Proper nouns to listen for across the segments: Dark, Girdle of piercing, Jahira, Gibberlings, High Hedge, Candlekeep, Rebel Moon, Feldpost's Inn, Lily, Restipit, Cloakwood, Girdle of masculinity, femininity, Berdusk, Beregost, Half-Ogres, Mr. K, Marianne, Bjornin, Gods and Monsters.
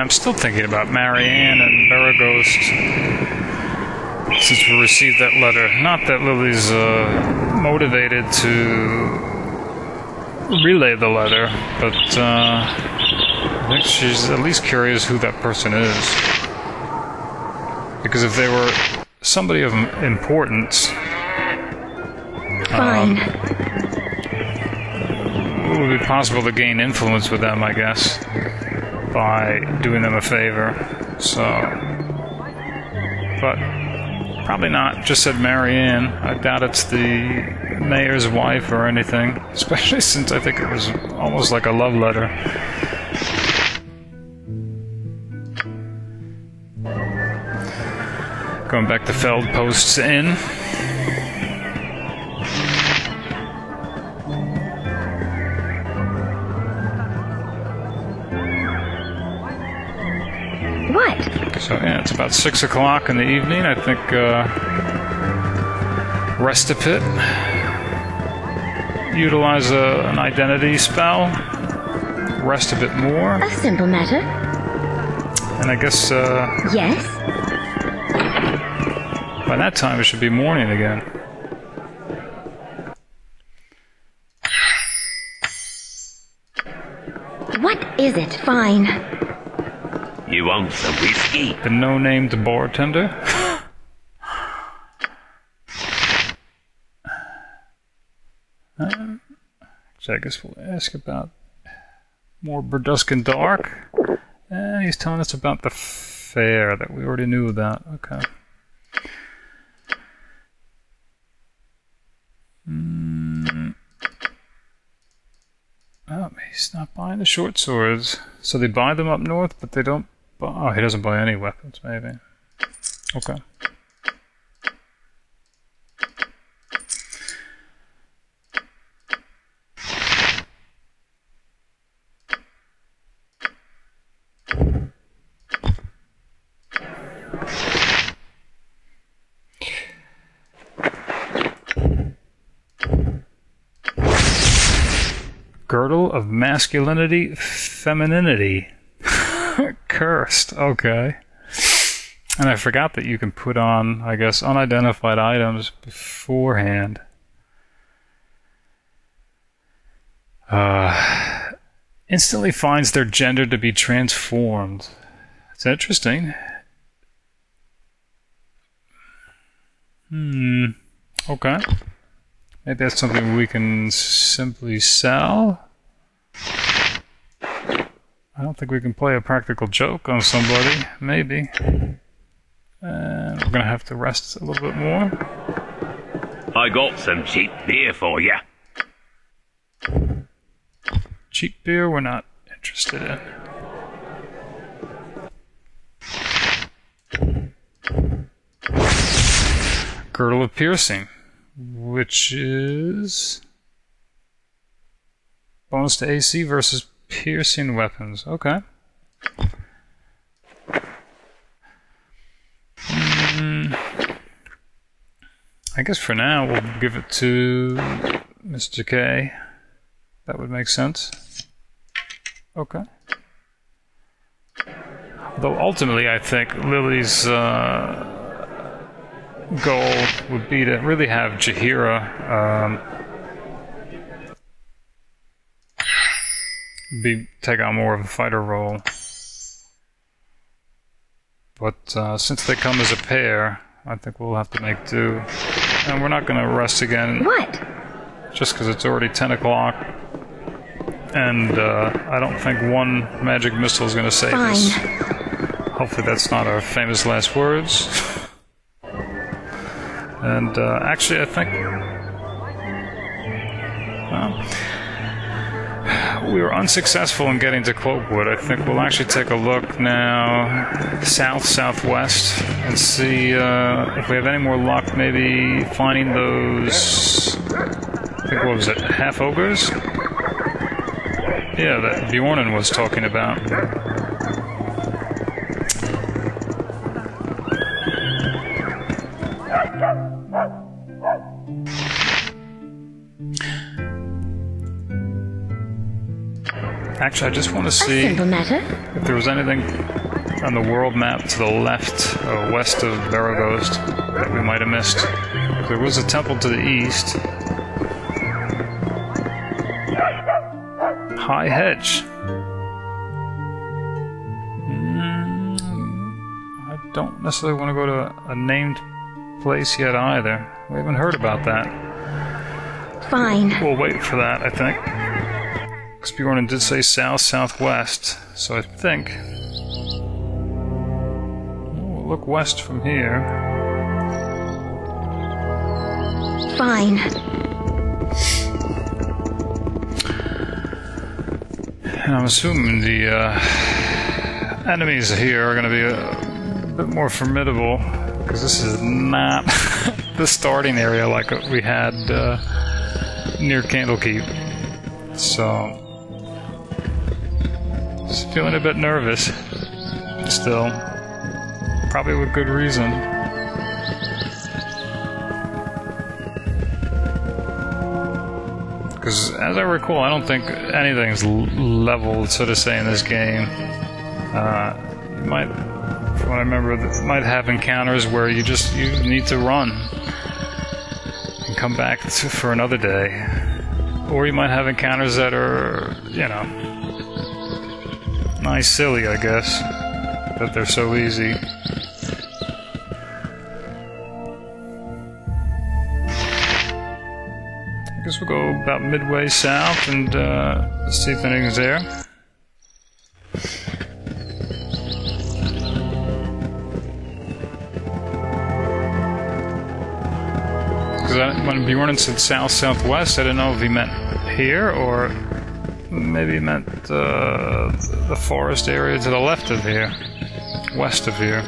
I'm still thinking about Marianne and Beregost since we received that letter. Not that Lily's motivated to relay the letter, but I think she's at least curious who that person is. Because if they were somebody of importance, it would be possible to gain influence with them, I guess, by doing them a favor. So, but probably not. Just said Marianne. I doubt it's the mayor's wife or anything, especially since I think it was almost like a love letter. Going back to Feldpost's Inn. So yeah, it's about 6 o'clock in the evening. I think Restipit utilize an identity spell. Restipit more. A simple matter. And I guess yes. By that time it should be morning again. What is it? Fine. You want some whiskey? The no-named bartender? So I guess we'll ask about more Berdusk and Dark. And he's telling us about the fair, that we already knew that. Okay. Oh, he's not buying the short swords. So they buy them up north, but they don't... Oh, he doesn't buy any weapons, maybe. Okay. Girdle of masculinity, femininity. Cursed. Okay. And I forgot that you can put on, I guess, unidentified items beforehand. Instantly finds their gender to be transformed. It's interesting. Okay. Maybe that's something we can simply sell. I don't think we can play a practical joke on somebody. Maybe. And we're going to have to rest a little bit more. I got some cheap beer for you. Cheap beer we're not interested in. Girdle of piercing. Which is... bonus to AC versus... piercing weapons. Okay. I guess for now we'll give it to Mr. K. That would make sense. Okay. Though ultimately I think Lily's goal would be to really have Jahira take on more of a fighter role. But since they come as a pair, I think we'll have to make do. And we're not going to rest again. What? Just because it's already 10 o'clock. And I don't think one magic missile is going to save us. Hopefully that's not our famous last words. And actually I think... we were unsuccessful in getting to Cloakwood. I think we'll actually take a look now south-southwest and see if we have any more luck maybe finding those... I think, what was it? Half-ogres? Yeah, that Bjornin was talking about. Actually, I just want to see if there was anything on the world map to the left, west of Beregost, that we might have missed. There was a temple to the east. High Hedge. I don't necessarily want to go to a named place yet either. We haven't heard about that. Fine. We'll wait for that, I think. Because Bjornin did say south-southwest, so I think we'll look west from here. Fine. And I'm assuming the enemies here are going to be a bit more formidable, because this is not the starting area like we had near Candlekeep. So... just feeling a bit nervous, still. Probably with good reason. Because, as I recall, I don't think anything's leveled, so to say, in this game. You might, from what I remember, might have encounters where you need to run and come back for another day. Or you might have encounters that are, you know... nice, silly, I guess, that they're so easy. I guess we'll go about midway south and see if anything's there. Because when Bjornin said south-southwest, I didn't know if he meant here or... maybe it meant the forest area to the left of here, west of here.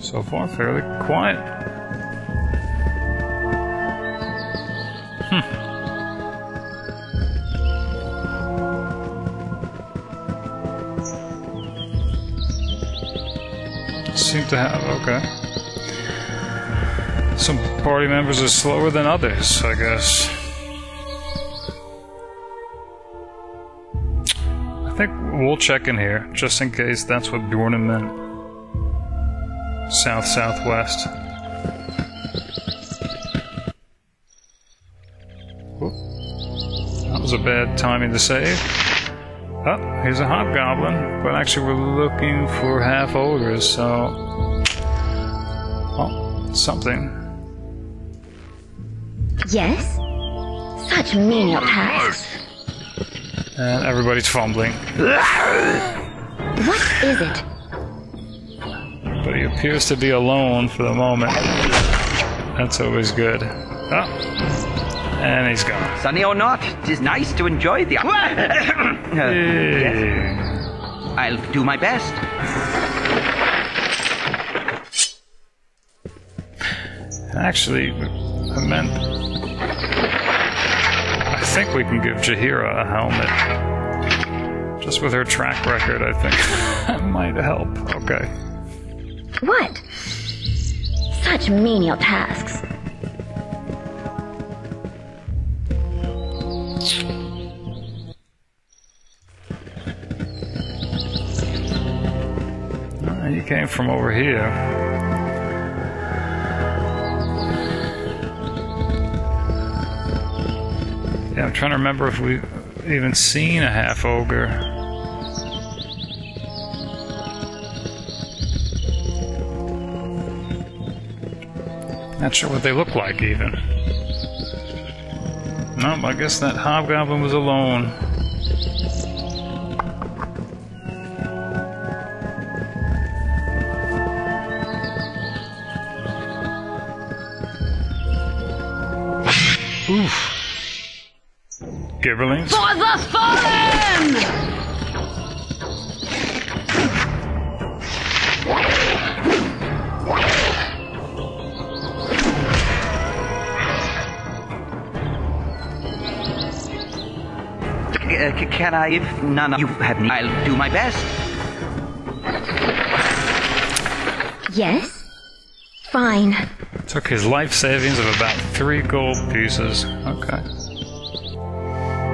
So far, fairly quiet. Seem to have, okay. Some party members are slower than others, I guess. I think we'll check in here, just in case that's what Bjornin meant. South-southwest. That was a bad timing to save. Oh, here's a hobgoblin, but actually we're looking for half-ogres, so... well, something. Yes? Such menial tasks. And everybody's fumbling. What is it? But he appears to be alone for the moment. That's always good. Oh, and he's gone. Sunny or not, it is nice to enjoy the... yes. I'll do my best. Actually, I meant... I think we can give Jahira a helmet. Just with her track record, I think that might help. Okay. What? Such menial tasks. You came from over here. Yeah, I'm trying to remember if we've even seen a half-ogre. Not sure what they look like, even. Nope, I guess that hobgoblin was alone. Oof. Gibberlings. For the fallen! Can I, if none of you have, I'll do my best. Yes? Fine. Took his life savings of about 3 gold pieces. Okay.